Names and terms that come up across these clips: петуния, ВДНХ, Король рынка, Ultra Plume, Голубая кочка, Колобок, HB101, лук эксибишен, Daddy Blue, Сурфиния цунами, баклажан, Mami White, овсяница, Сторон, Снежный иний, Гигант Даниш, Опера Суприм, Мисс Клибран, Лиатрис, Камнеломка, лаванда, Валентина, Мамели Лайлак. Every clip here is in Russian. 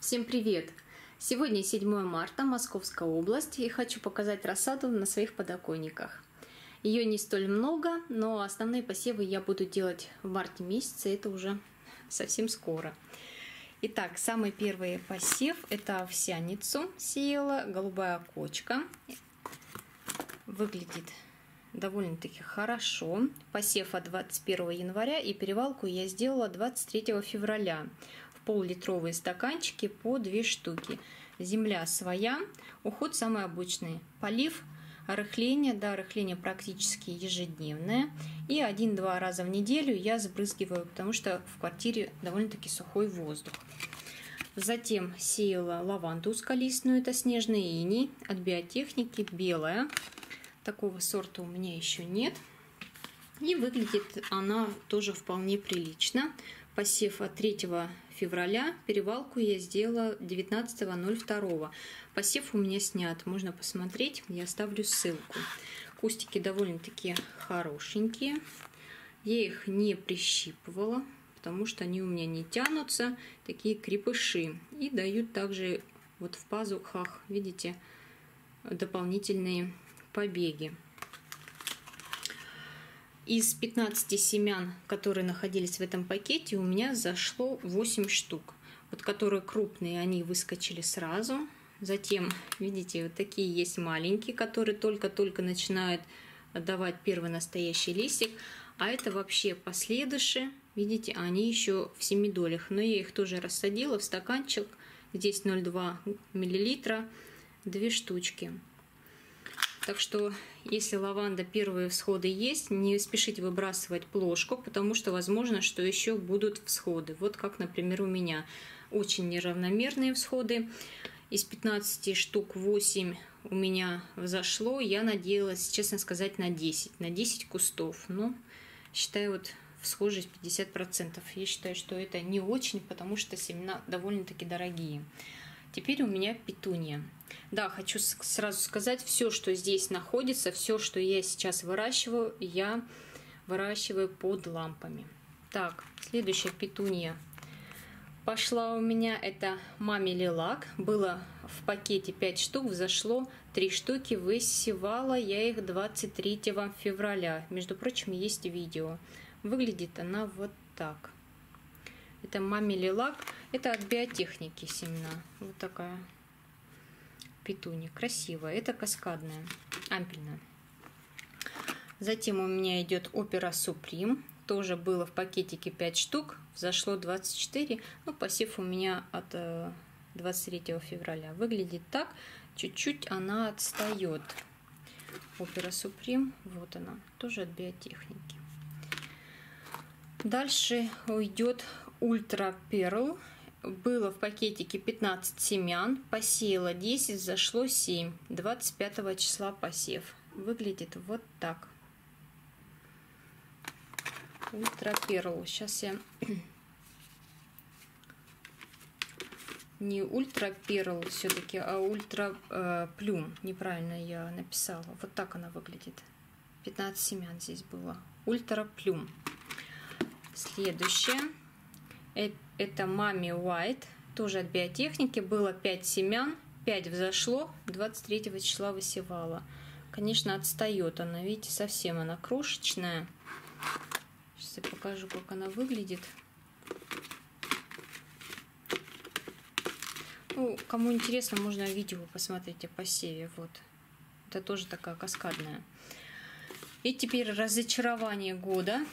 Всем привет! Сегодня 7 марта, Московская область, и хочу показать рассаду на своих подоконниках. Ее не столь много, но основные посевы я буду делать в марте месяце, это уже совсем скоро. Итак, самый первый посев – это овсяницу сеяла, голубая кочка. Выглядит довольно-таки хорошо. Посев от 21 января, и перевалку я сделала 23 февраля. Пол-литровые стаканчики по 2 штуки. Земля своя, уход самый обычный. Полив, рыхление, да, рыхление практически ежедневное. И 1-2 раза в неделю я сбрызгиваю, потому что в квартире довольно-таки сухой воздух. Затем сеяла лаванду узколистную, это снежный иний, от биотехники, белая. Такого сорта у меня еще нет. И выглядит она тоже вполне прилично. Посев от 3 февраля, перевалку я сделала 19.02. Посев у меня снят, можно посмотреть, я оставлю ссылку. Кустики довольно-таки хорошенькие. Я их не прищипывала, потому что они у меня не тянутся, такие крепыши. И дают также вот в пазухах, видите, дополнительные побеги. Из 15 семян, которые находились в этом пакете, у меня зашло 8 штук. Вот которые крупные, они выскочили сразу. Затем, видите, вот такие есть маленькие, которые только-только начинают давать первый настоящий листик. А это вообще последующие, видите, они еще в 7 долях. Но я их тоже рассадила в стаканчик. Здесь 0,2 мл, 2 штучки. Так что, если лаванда первые всходы есть, не спешите выбрасывать плошку, потому что возможно, что еще будут всходы. Вот как, например, у меня очень неравномерные всходы. Из 15 штук 8 у меня взошло. Я надеялась, честно сказать, на 10 кустов. Но, считаю, вот всхожесть 50%. Я считаю, что это не очень, потому что семена довольно-таки дорогие. Теперь у меня петуния. Да, хочу сразу сказать, все, что здесь находится, все, что я сейчас выращиваю, я выращиваю под лампами. Так, следующая петуния пошла у меня, это Мамели Лайлак. Было в пакете 5 штук, взошло 3 штуки, высевала я их 23 февраля. Между прочим, есть видео. Выглядит она вот так. Это Мамели Лайлак. Это от биотехники семена. Вот такая петуния. Красивая. Это каскадная. Ампельная. Затем у меня идет Опера Суприм. Тоже было в пакетике 5 штук. Взошло 24. Ну, посев у меня от 23 февраля. Выглядит так. Чуть-чуть она отстает. Опера Суприм. Вот она. Тоже от биотехники. Дальше уйдет Ultra Plume. Было в пакетике 15 семян, посеяла 10, зашло 7, 25 числа посев. Выглядит вот так. Ultra Plume. Сейчас я... Не Ultra Plume все-таки, а Ultra Plume. Неправильно я написала. Вот так она выглядит. 15 семян здесь было. Ultra Plume. Следующее. Это Mami White, тоже от биотехники. Было 5 семян, 5 взошло, 23 числа высевала. Конечно, отстает она, видите, совсем она крошечная. Сейчас я покажу, как она выглядит. Ну, кому интересно, можно видео посмотреть о посеве. Вот. Это тоже такая каскадная. И теперь разочарование года.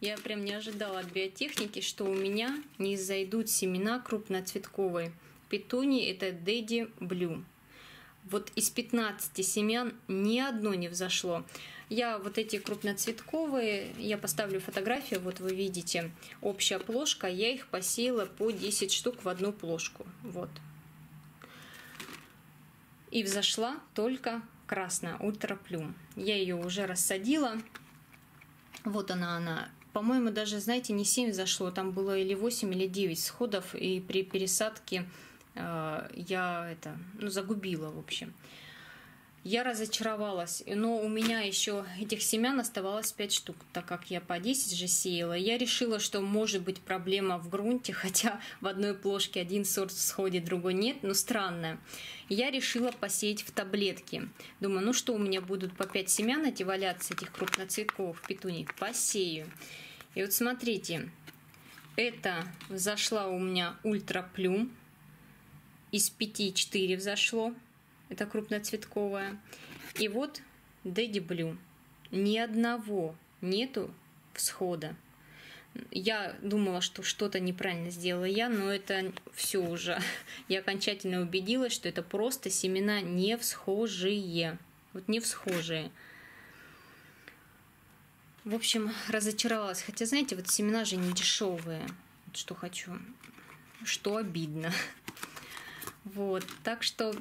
Я прям не ожидала от биотехники, что у меня не зайдут семена крупноцветковой петунии. Это Daddy Blue. Вот из 15 семян ни одно не взошло. Я вот эти крупноцветковые, я поставлю фотографию, вот вы видите, общая плошка. Я их посеяла по 10 штук в одну плошку. Вот. И взошла только красная, Ultra Plume. Я ее уже рассадила. Вот она. По-моему, даже, знаете, не 7 зашло, там было или 8, или 9 сходов, и при пересадке я загубила, в общем. я разочаровалась, но у меня еще этих семян оставалось 5 штук, так как я по 10 же сеяла. Я решила, что может быть проблема в грунте, хотя в одной плошке один сорт всходит, другой нет, но странно. Я решила посеять в таблетки. Думаю, ну что, у меня будут по 5 семян эти валяться, этих крупноцветковых петуний, посею. И вот смотрите, это взошла у меня Ultra Plume, из 5-4 взошло. Это крупноцветковая. И вот Daddy Blue. Ни одного нету всхода. Я думала, что что-то неправильно сделала я, но это все уже. Я окончательно убедилась, что это просто семена не всхожие. Вот не всхожие. В общем, разочаровалась. Хотя, знаете, вот семена же не дешевые. Вот что хочу. Что обидно. Вот. Так что...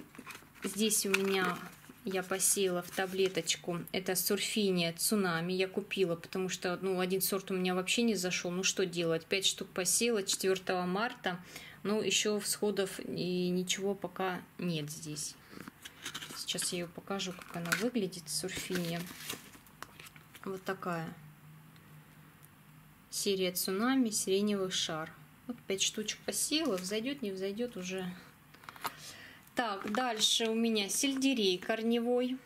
Здесь у меня я посеяла в таблеточку. Это Сурфиния цунами. Я купила, потому что ну, один сорт у меня вообще не зашел. Ну что делать? 5 штук посеяла 4 марта. Но еще всходов и ничего пока нет здесь. Сейчас я ее покажу, как она выглядит. Сурфиния. Вот такая. Серия цунами, сиреневый шар. Вот 5 штучек посеяла. Взойдет, не взойдет уже... Так, дальше у меня сельдерей корневой.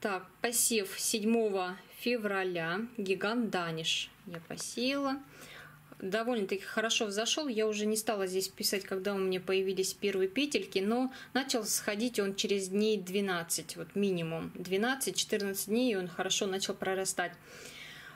Так, посев 7 февраля, Гигант Даниш я посеяла. Довольно-таки хорошо взошел. Я уже не стала здесь писать, когда у меня появились первые петельки, но начал сходить он через дней 12, вот минимум 12-14 дней, и он хорошо начал прорастать.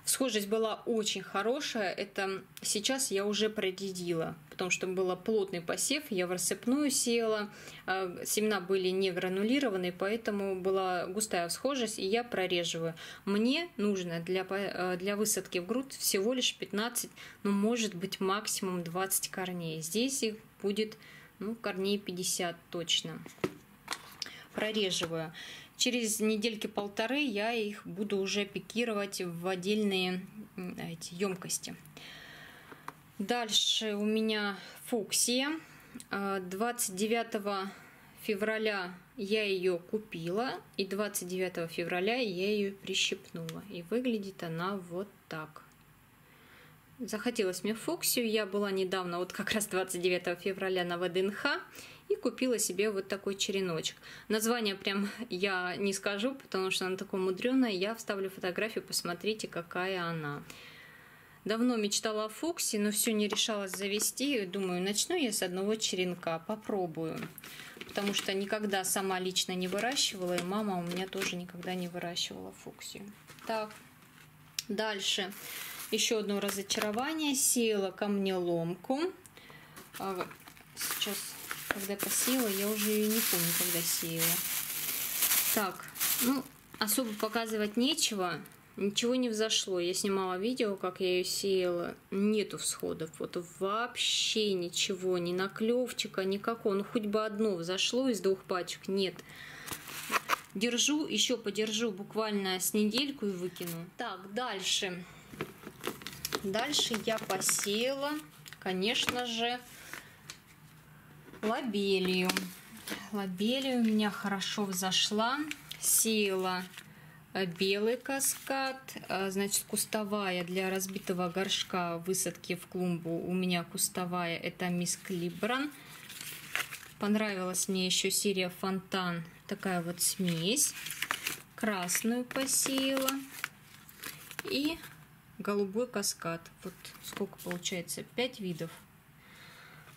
Схожесть была очень хорошая, это сейчас я уже проредила, потому что был плотный посев, я в рассыпную сеяла, семена были не гранулированы, поэтому была густая схожесть, и я прореживаю. Мне нужно для высадки в грунт всего лишь 15, ну может быть максимум 20 корней, здесь их будет ну, корней 50 точно. Прореживаю. Через недельки-полторы я их буду уже пикировать в отдельные эти емкости. Дальше у меня фуксия. 29 февраля я ее купила, и 29 февраля я ее прищипнула. И выглядит она вот так. Захотелось мне фуксию. Я была недавно, вот как раз 29 февраля на ВДНХ, и купила себе вот такой череночек. Название прям я не скажу, потому что она такая мудреная. Я вставлю фотографию, посмотрите, какая она. Давно мечтала о фуксии, но все не решалась завести. Думаю, начну я с одного черенка, попробую. Потому что никогда сама лично не выращивала, и мама у меня тоже никогда не выращивала фуксию. Так, дальше. Еще одно разочарование. Сеяла камнеломку. Сейчас, когда посеяла, я уже ее не помню, когда сеяла. Так, ну, особо показывать нечего. Ничего не взошло. Я снимала видео, как я ее сеяла. Нету всходов. Вот вообще ничего. Ни наклевчика, никакого. Ну, хоть бы одно взошло из 2 пачек. Нет. Держу, еще подержу буквально с недельку и выкину. Так, дальше. Дальше я посеяла, конечно же, лобелию. Лобелия у меня хорошо взошла. Сеяла белый каскад, значит, кустовая для разбитого горшка высадки в клумбу. У меня кустовая, это мисс Клибран. Понравилась мне еще серия фонтан, такая вот смесь. Красную посеяла и... голубой каскад. Вот сколько получается? 5 видов.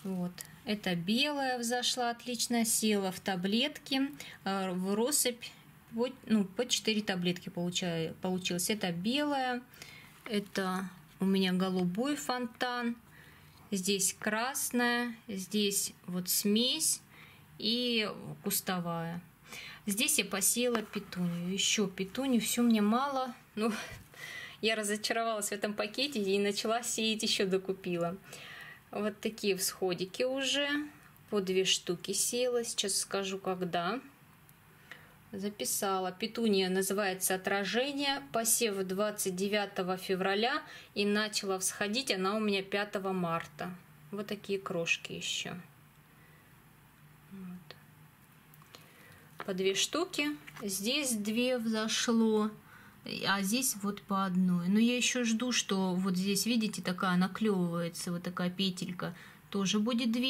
Вот. Это белая взошла отлично. Села в таблетки. В россыпь. Вот, ну, по 4 таблетки получилось. Это белая. Это у меня голубой фонтан. Здесь красная. Здесь вот смесь. И кустовая. Здесь я посеяла петунью. Еще петунью. Все мне мало. Ну... Я разочаровалась в этом пакете и начала сеять, еще докупила. Вот такие всходики уже. По 2 штуки сеяла. Сейчас скажу, когда. Записала. Петуния называется «Отражение». Посев 29 февраля и начала всходить. Она у меня 5 марта. Вот такие крошки еще. Вот. по 2 штуки. Здесь 2 взошло, а здесь вот по одной. Но я еще жду, что вот здесь, видите, такая наклевывается, вот такая петелька. Тоже будет 2.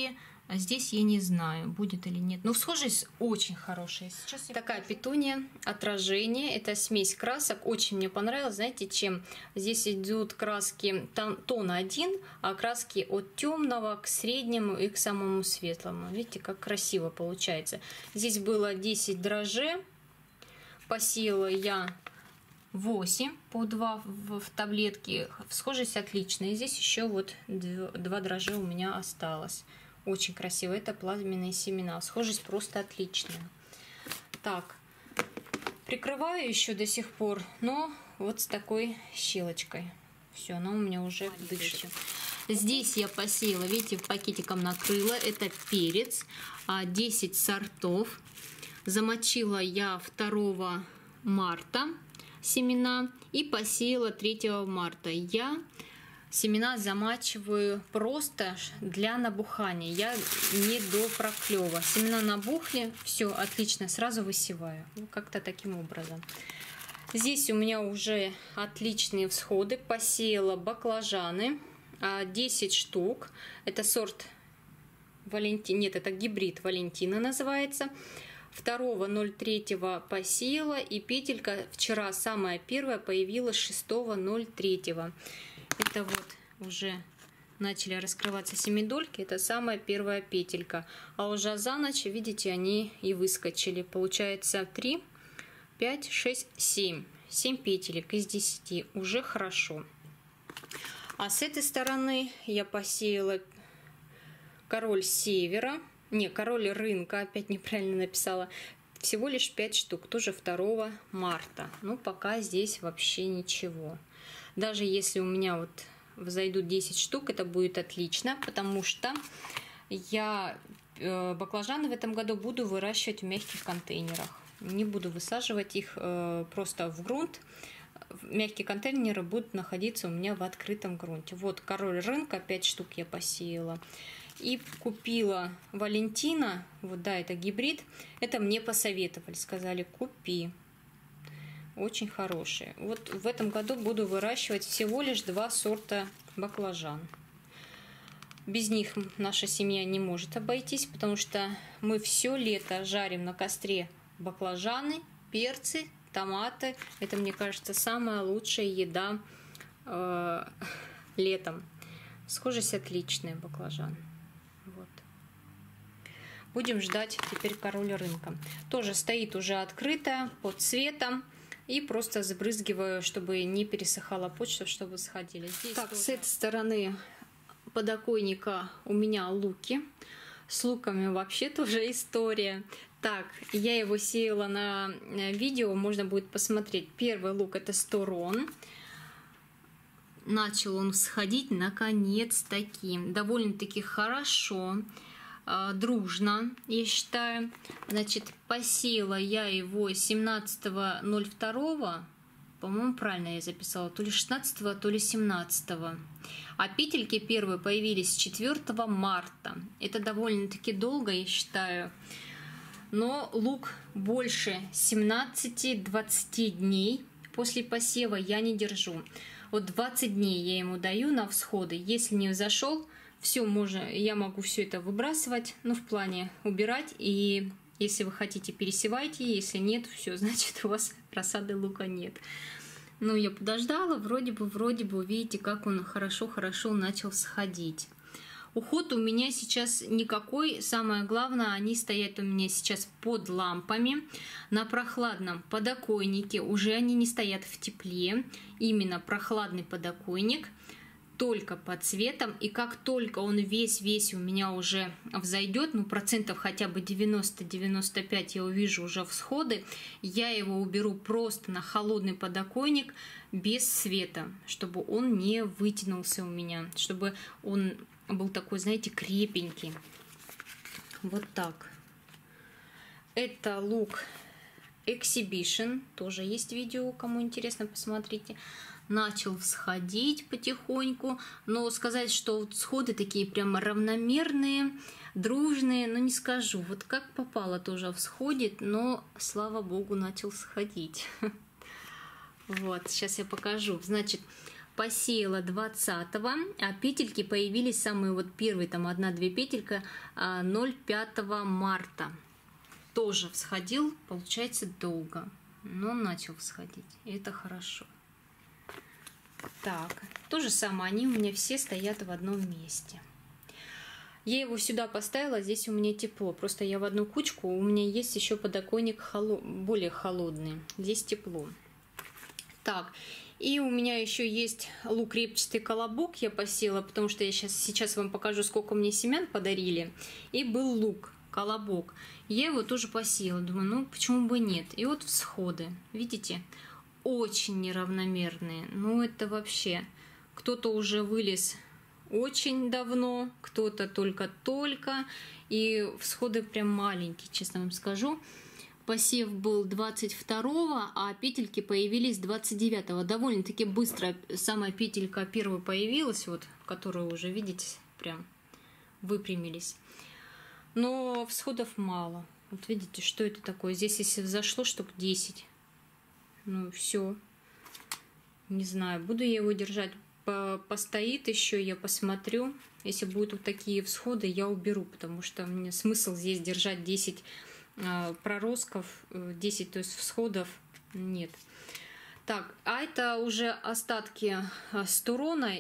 А здесь я не знаю, будет или нет. Но схожесть очень хорошая. Сейчас такая петуния, отражение. Это смесь красок. Очень мне понравилось. Знаете, чем здесь идут краски тон 1, а краски от темного к среднему и к самому светлому. Видите, как красиво получается. Здесь было 10 дрожжей. Посеяла я 8 по 2 в таблетке. Схожесть отличная. И здесь еще вот 2 дрожжа у меня осталось. Очень красиво. Это плазменные семена. Схожесть просто отличная. Так, прикрываю еще до сих пор, но вот с такой щелочкой. Все, она у меня уже дышит. Здесь я посеяла, видите, пакетиком накрыла. Это перец, 10 сортов. Замочила я 2 марта семена и посеяла 3 марта. Я семена замачиваю просто для набухания. Я не до проклева. Семена набухли, все отлично, сразу высеваю. Как-то таким образом. Здесь у меня уже отличные всходы. Посеяла баклажаны, 10 штук. Это сорт Валентина, нет, это гибрид Валентина называется. 2.03 посеяла, и петелька вчера самая первая появилась 6.03. Это вот уже начали раскрываться семидольки. Это самая первая петелька. А уже за ночь, видите, они и выскочили. Получается 3, 5, 6, 7. 7 петелек из 10. Уже хорошо. А с этой стороны я посеяла король севера. Не, король рынка. Опять неправильно написала. Всего лишь 5 штук. Тоже 2 марта. Ну, пока здесь вообще ничего. Даже если у меня вот взойдут 10 штук, это будет отлично, потому что я баклажаны в этом году буду выращивать в мягких контейнерах. Не буду высаживать их просто в грунт. Мягкие контейнеры будут находиться у меня в открытом грунте. Вот король рынка, 5 штук я посеяла. И купила Валентина, вот да, это гибрид. Это мне посоветовали, сказали купи. Очень хорошие. Вот в этом году буду выращивать всего лишь 2 сорта баклажан. Без них наша семья не может обойтись, потому что мы все лето жарим на костре баклажаны, перцы, томаты. Это, мне кажется, самая лучшая еда летом. Схожесть отличная, баклажан. Вот. Будем ждать теперь король рынка. Тоже стоит уже открытая, под светом. И просто забрызгиваю, чтобы не пересыхала почва, чтобы сходили. Здесь так, тоже с этой стороны подоконника у меня луки. С луками вообще тоже история. Так, я его сеяла на видео, можно будет посмотреть. Первый лук — это Сторон. Начал он всходить, наконец-таки. Довольно-таки хорошо, дружно, я считаю. Значит, посеяла я его 17.02, по-моему, правильно я записала, то ли 16, то ли 17. А петельки первые появились 4 марта. Это довольно-таки долго, я считаю. Но лук больше 17-20 дней после посева я не держу. Вот 20 дней я ему даю на всходы. Если не взошел, все, можно, я могу все это выбрасывать, ну, в плане убирать. И если вы хотите, пересевайте. Если нет, все, значит, у вас рассады лука нет. Ну, я подождала, вроде бы, видите, как он хорошо начал сходить. Уход у меня сейчас никакой. Самое главное, они стоят у меня сейчас под лампами на прохладном подоконнике. Уже они не стоят в тепле. Именно прохладный подоконник. Только по цветам, и как только он весь у меня уже взойдет, ну, процентов хотя бы 90-95 я увижу уже всходы, я его уберу просто на холодный подоконник без света, чтобы он не вытянулся у меня, чтобы он был такой, знаете, крепенький. Вот так. Это лук эксибишен, тоже есть видео, кому интересно, посмотрите. начал всходить потихоньку, но сказать, что вот сходы такие прямо равномерные, дружные, ну не скажу. Вот как попало тоже всходит, но, слава богу, начал сходить. Вот, сейчас я покажу. Значит, посеяла 20-го, а петельки появились самые вот первые, там 1-2 петелька 0,5 марта. Тоже всходил, получается, долго, но начал всходить, и это хорошо. Так, то же самое, они у меня все стоят в одном месте. Я его сюда поставила, здесь у меня тепло, просто я в одну кучку, у меня есть еще подоконник более холодный, здесь тепло. Так, и у меня еще есть лук репчатый колобок, я посеяла, потому что я сейчас вам покажу, сколько мне семян подарили, и был лук колобок. Я его тоже посеяла, думаю, ну почему бы нет. И вот всходы, видите, очень неравномерные. Ну это вообще, кто-то уже вылез очень давно, кто-то только-только. И всходы прям маленькие, честно вам скажу. Посев был 22-го, а петельки появились 29-го. Довольно-таки быстро самая петелька первая появилась, вот, которую уже, видите, прям выпрямились. Но всходов мало. Вот видите, что это такое? Здесь, если взошло, штук 10. Ну, все. Не знаю, буду я его держать. Постоит еще, я посмотрю. Если будут вот такие всходы, я уберу, потому что мне смысл здесь держать 10 проростков, 10, то есть всходов нет. Так, а это уже остатки Сторона.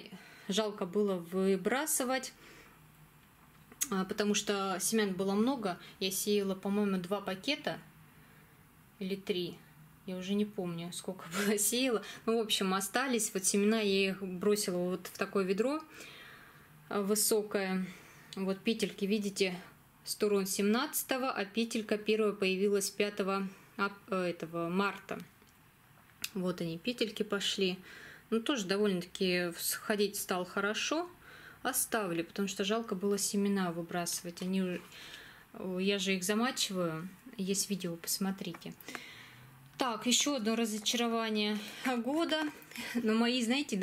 Жалко было выбрасывать, потому что семян было много. Я сеяла, по-моему, 2 пакета или 3. Я уже не помню, сколько было сеяла. Ну, в общем, остались. Вот семена я их бросила вот в такое ведро высокое. Вот петельки, видите, Сторон 17-го, а петелька первая появилась 5 марта. Вот они, петельки пошли. Ну, тоже довольно-таки сходить стал хорошо. Оставлю, потому что жалко было семена выбрасывать. Я же их замачиваю. Есть видео, посмотрите. Так, еще одно разочарование года. Но мои, знаете,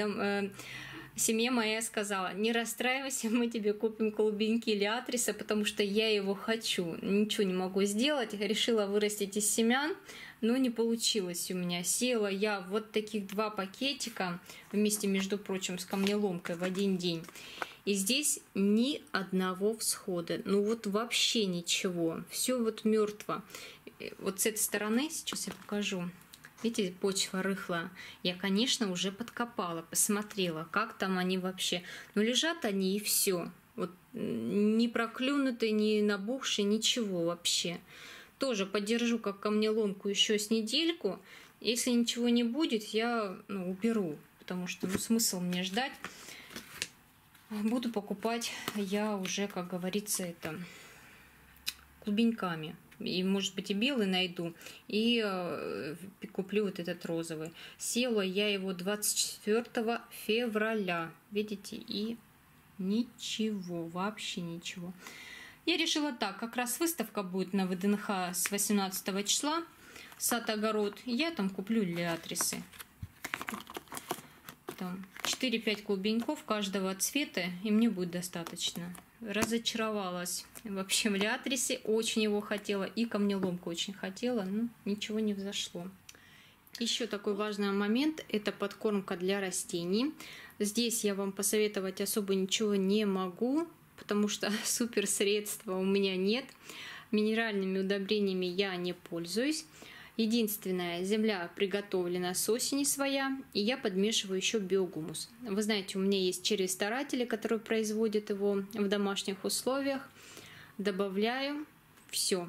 семья моя сказала: не расстраивайся, мы тебе купим клубеньки Лиатриса, потому что я его хочу. Ничего не могу сделать. Решила вырастить из семян, но не получилось у меня. Сеяла я вот таких 2 пакетика вместе, между прочим, с камнеломкой в один день. И здесь ни одного всхода. Ну вот вообще ничего. Все вот мертво. Вот с этой стороны сейчас я покажу. Видите, почва рыхлая. Я, конечно, уже подкопала, посмотрела, как там они вообще. Но лежат они и все. Вот не проклюнутые, не набухшие, ничего вообще. Тоже подержу как камнеломку еще с недельку. Если ничего не будет, я уберу, потому что смысл мне ждать. Буду покупать я уже, как говорится, это клубеньками. И, может быть, и белый найду, и куплю вот этот розовый. Села я его 24 февраля, видите, и ничего, вообще ничего. Я решила так, как раз выставка будет на ВДНХ с 18 числа, сад-огород, я там куплю лиатрисы. Там 4-5 клубеньков каждого цвета, и мне будет достаточно. Разочаровалась вообще в лиатрисе, очень его хотела, и камнеломку очень хотела, но ничего не взошло. Еще такой важный момент – это подкормка для растений. Здесь я вам посоветовать особо ничего не могу, потому что супер средства у меня нет. Минеральными удобрениями я не пользуюсь. Единственное, земля приготовлена с осени своя, и я подмешиваю еще биогумус. Вы знаете, у меня есть черри-старатели, которые производят его в домашних условиях. Добавляю все.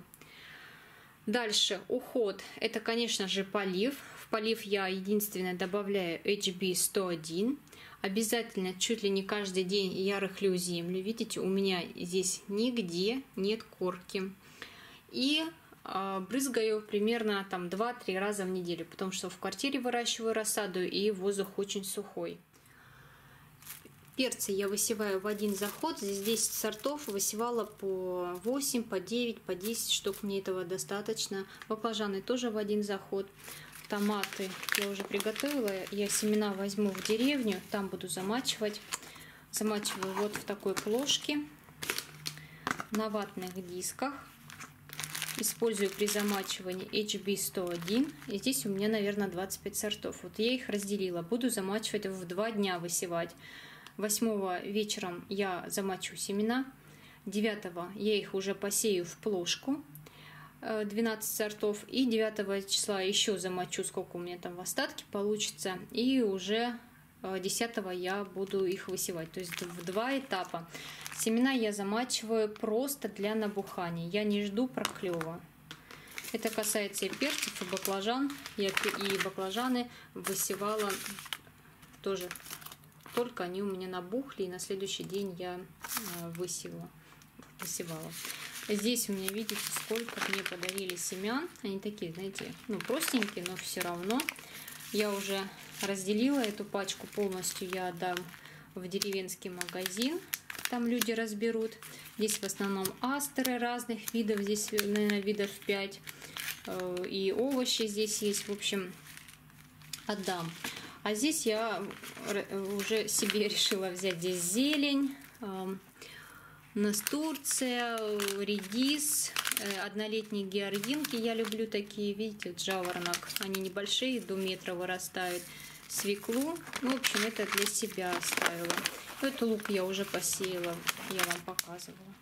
Дальше уход. Это, конечно же, полив. В полив я единственное добавляю HB101. Обязательно чуть ли не каждый день я рыхлю землю. Видите, у меня здесь нигде нет корки. И брызгаю примерно там 2-3 раза в неделю, потому что в квартире выращиваю рассаду и воздух очень сухой. Перцы я высеваю в один заход. Здесь 10 сортов, высевала по 8, по 9, по 10 штук, мне этого достаточно. Баклажаны тоже в один заход. томаты я уже приготовила. Я семена возьму в деревню, там буду замачивать. Замачиваю вот в такой плошке на ватных дисках. Использую при замачивании HB101. И здесь у меня, наверное, 25 сортов. Вот я их разделила. Буду замачивать в 2 дня, высевать. 8 вечером я замачу семена. 9 я их уже посею в плошку. 12 сортов. И 9 числа еще замочу, сколько у меня там в остатке получится. И уже 10 я буду их высевать. То есть в 2 этапа. Семена я замачиваю просто для набухания. Я не жду проклева. Это касается и перцев, и баклажан. Я и баклажаны высевала тоже. Только они у меня набухли. И на следующий день я высевала. Здесь у меня, видите, сколько мне подарили семян. Они такие, знаете, ну, простенькие, но все равно. Я уже разделила эту пачку полностью. Я отдам в деревенский магазин. Там люди разберут. Здесь в основном астеры разных видов. Здесь, наверное, видов 5. И овощи здесь есть. В общем, отдам. А здесь я уже себе решила взять здесь зелень. Настурция, редис, однолетние георгинки. Я люблю такие, видите, жаворонок. Они небольшие, до метра вырастают. Свеклу. Ну, в общем, это для себя оставила. Этот лук я уже посеяла, я вам показывала.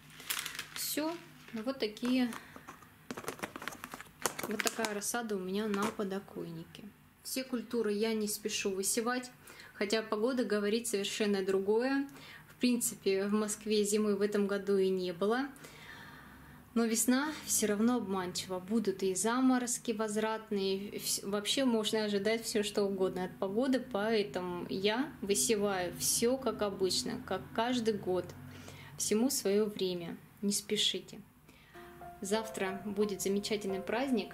Все, вот такая рассада у меня на подоконнике. Все культуры я не спешу высевать, хотя погода говорит совершенно другое. В принципе, в Москве зимы в этом году и не было. Но весна все равно обманчива. Будут и заморозки возвратные. Вообще можно ожидать все, что угодно от погоды. Поэтому я высеваю все как обычно, как каждый год. Всему свое время. Не спешите. Завтра будет замечательный праздник.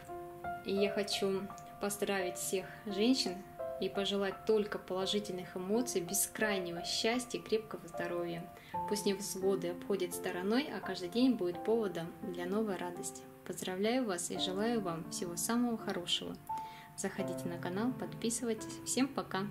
И я хочу поздравить всех женщин и пожелать только положительных эмоций, бескрайнего счастья и крепкого здоровья. Пусть невзгоды обходят стороной, а каждый день будет поводом для новой радости. Поздравляю вас и желаю вам всего самого хорошего. Заходите на канал, подписывайтесь. Всем пока!